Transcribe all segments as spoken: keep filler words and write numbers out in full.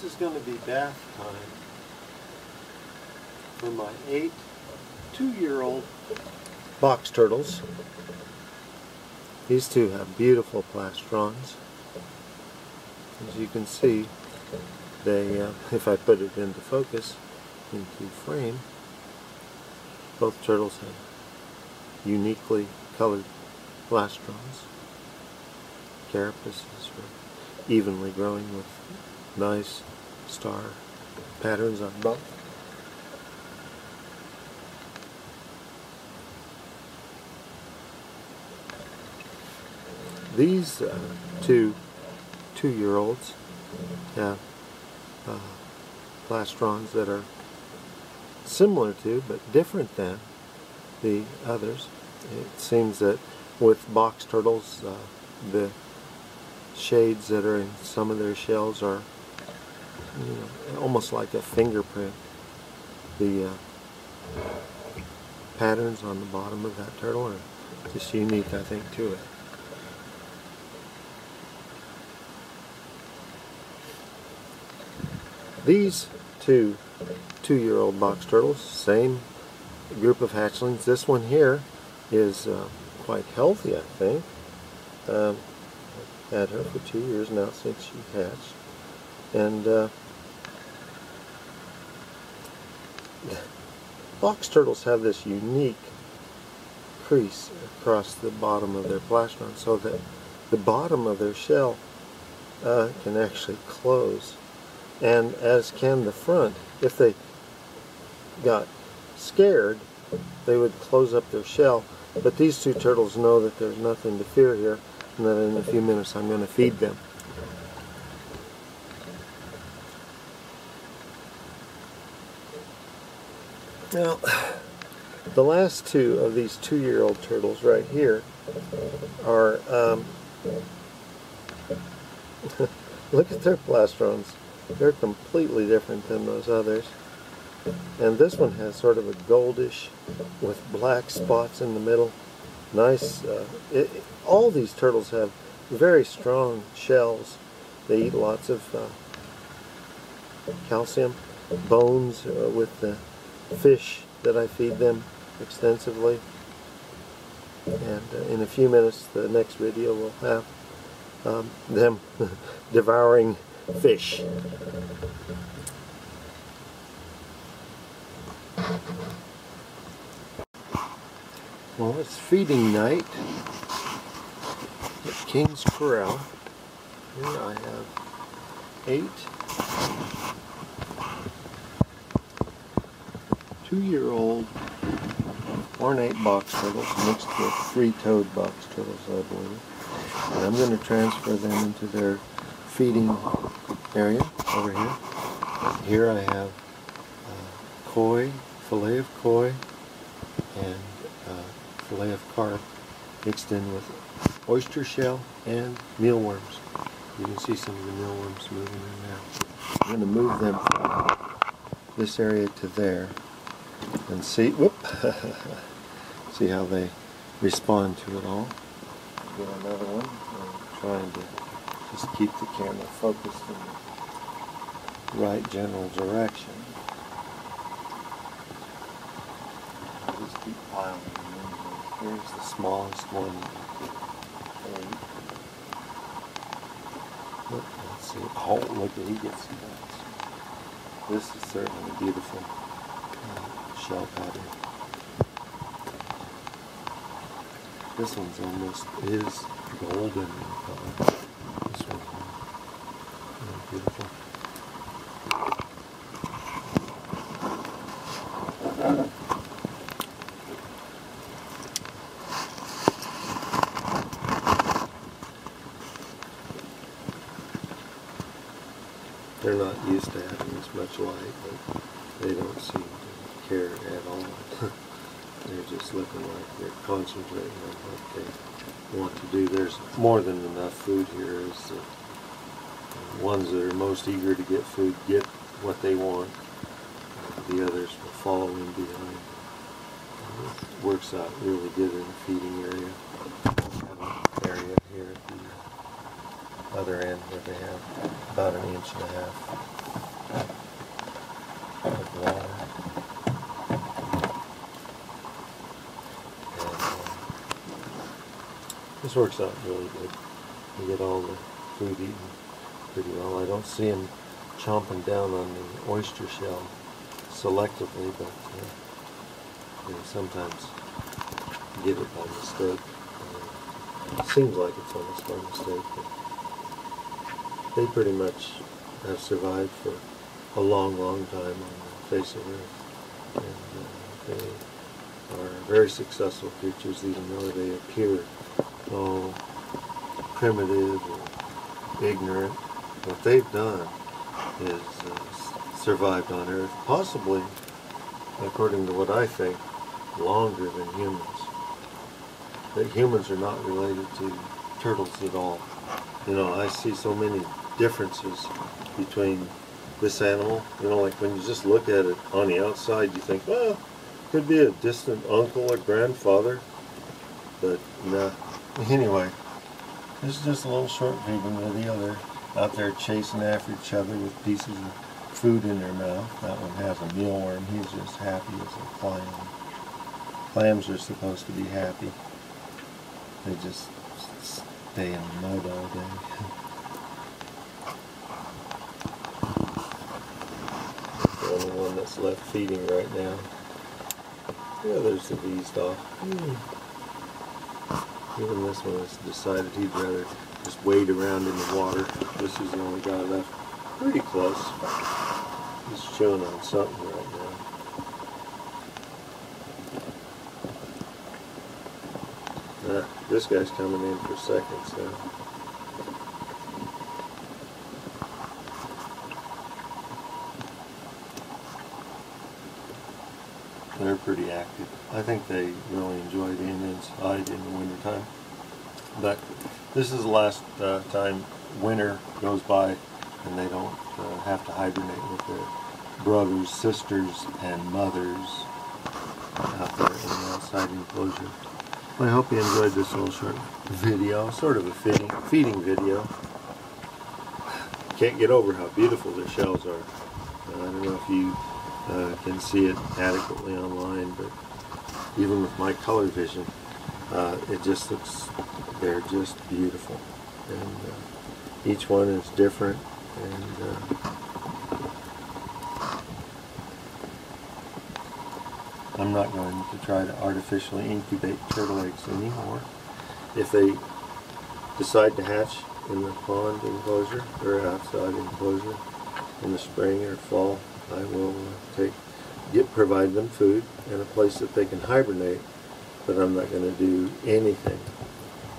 This is going to be bath time for my eight two-year-old box turtles. These two have beautiful plastrons. As you can see, they, uh, if I put it into focus, into frame, both turtles have uniquely colored plastrons. Carapaces are evenly growing with nice star patterns on both. These uh, two two-year-olds have uh, plastrons that are similar to but different than the others. It seems that with box turtles, uh, the shades that are in some of their shells are, you know, almost like a fingerprint. The uh, patterns on the bottom of that turtle are just unique, I think, to it. These two two-year-old box turtles, same group of hatchlings. This one here is uh, quite healthy, I think. Um, had her for two years now since she hatched, and uh, box turtles have this unique crease across the bottom of their plastron so that the bottom of their shell uh, can actually close, and as can the front. If they got scared, they would close up their shell, but these two turtles know that there's nothing to fear here, and then in a few minutes I'm going to feed them. Now, the last two of these two-year-old turtles right here are, um, look at their plastrons. They're completely different than those others. And this one has sort of a goldish with black spots in the middle. Nice. Uh, it, all these turtles have very strong shells. They eat lots of uh, calcium, bones uh, with the fish that I feed them extensively. And uh, in a few minutes, the next video will have um, them devouring fish. Well, it's feeding night at King's Corral. Here I have eight two-year-old ornate box turtles mixed with three-toed box turtles, I believe. And I'm going to transfer them into their feeding area over here. Here I have uh, koi, fillet of koi, and uh, fillet of carp mixed in with oyster shell and mealworms. You can see some of the mealworms moving in now. I'm going to move them from this area to there and see, whoop, see how they respond to it all. Get another one. I'm trying to just keep the camera focused in the right general direction. Just keep piling them in. Here's the smallest one. Look, let's see. Oh, look at, he gets nuts. This is certainly a beautiful uh, shell pattern. This one's almost is golden in color. This one's really beautiful. They're not used to having as much light, but they don't seem to care at all. They're just looking like they're concentrating on what they want to do. There's more than enough food here. Is the ones that are most eager to get food get what they want. The others will follow in behind. It works out really good in the feeding area. We have an area here at the other end where they have about an inch and a half This works out really good. You get all the food eaten pretty well. I don't see them chomping down on the oyster shell selectively, but uh, they sometimes get it by mistake. Uh, it seems like it's almost by mistake, but they pretty much have survived for a long, long time on the face of Earth. And uh, they are very successful creatures, even though they appear all primitive or ignorant. What they've done is uh, survived on Earth, possibly, according to what I think, longer than humans. That humans are not related to turtles at all. You know, I see so many differences between this animal. You know, like when you just look at it on the outside, you think, well, could be a distant uncle or grandfather, but no. Nah. Anyway, this is just a little short vegan of the other out there chasing after each other with pieces of food in their mouth. That one has a mealworm. He's just happy as a clam. Clams are supposed to be happy. They just stay in the mud all day. The only one that's left feeding right now. Yeah, there's the bees off. Mm. Even this one has decided he'd rather just wade around in the water. This is the only guy left. Pretty close. He's chewing on something right now. Uh, this guy's coming in for seconds now. They're pretty active. I think they really enjoy being inside in the winter time. But this is the last uh, time winter goes by and they don't uh, have to hibernate with their brothers, sisters, and mothers out there in the outside enclosure. Well, I hope you enjoyed this little short video, sort of a feeding, feeding video. Can't get over how beautiful their shells are. Uh, I don't know if you Uh, can see it adequately online, but even with my color vision, uh, it just looks, they're just beautiful. And uh, each one is different, and uh, I'm not going to try to artificially incubate turtle eggs anymore. If they decide to hatch in the pond enclosure, or outside enclosure, in the spring or fall, I will take, get, provide them food and a place that they can hibernate, but I'm not going to do anything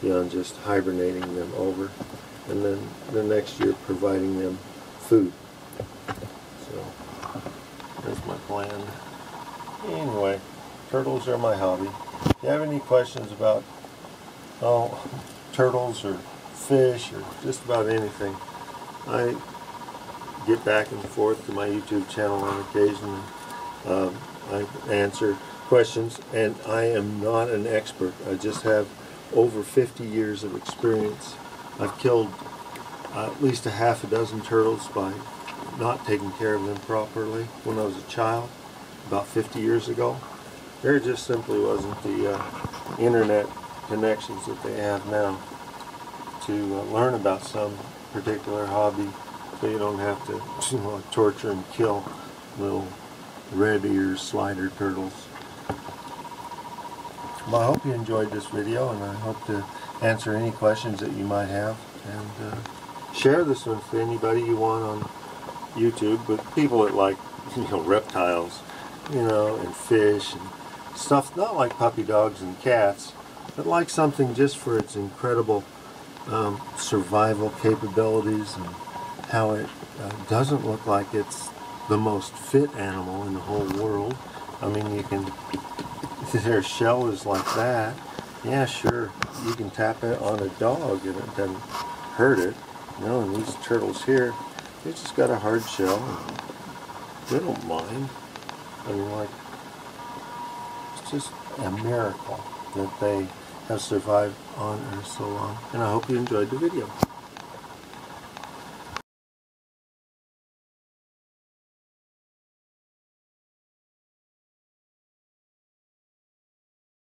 beyond just hibernating them over, and then the next year providing them food. So that's my plan. Anyway, turtles are my hobby. If you have any questions about oh, turtles or fish or just about anything, I get back and forth to my YouTube channel on occasion. Um, I answer questions, and I am not an expert. I just have over fifty years of experience. I've killed uh, at least a half a dozen turtles by not taking care of them properly when I was a child, about fifty years ago. There just simply wasn't the uh, internet connections that they have now to uh, learn about some particular hobby. So you don't have to, you know, torture and kill little red-eared slider turtles. Well, I hope you enjoyed this video, and I hope to answer any questions that you might have. And uh, share this one with anybody you want on YouTube, with people that like, you know, reptiles, you know, and fish, and stuff not like puppy dogs and cats, but like something just for its incredible um, survival capabilities, and how it uh, doesn't look like it's the most fit animal in the whole world. I mean, you can, their shell is like that. Yeah, sure, you can tap it on a dog and it doesn't hurt it. You know, and these turtles here, they just got a hard shell. They don't mind. I mean, like, it's just a miracle that they have survived on Earth so long. And I hope you enjoyed the video.